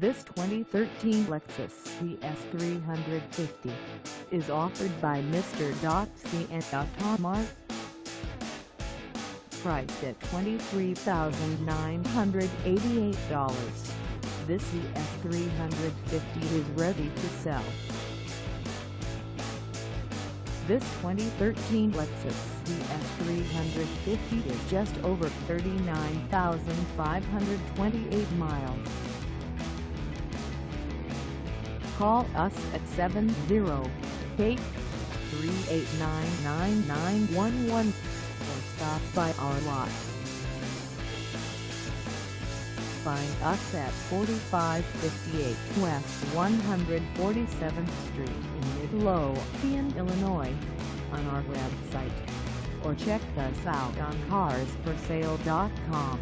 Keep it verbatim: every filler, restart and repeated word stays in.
This twenty thirteen Lexus E S three fifty is offered by Mister C's AutoMart. Priced at twenty-three thousand nine hundred eighty-eight dollars, this E S three fifty is ready to sell. This twenty thirteen Lexus E S three fifty is just over thirty-nine thousand five hundred twenty-eight miles. Call us at seven zero eight, three eight nine, nine nine one one or stop by our lot. Find us at forty-five fifty-eight West one hundred forty-seventh Street in Midlothian, Illinois, on our website, or check us out on cars for sale dot com.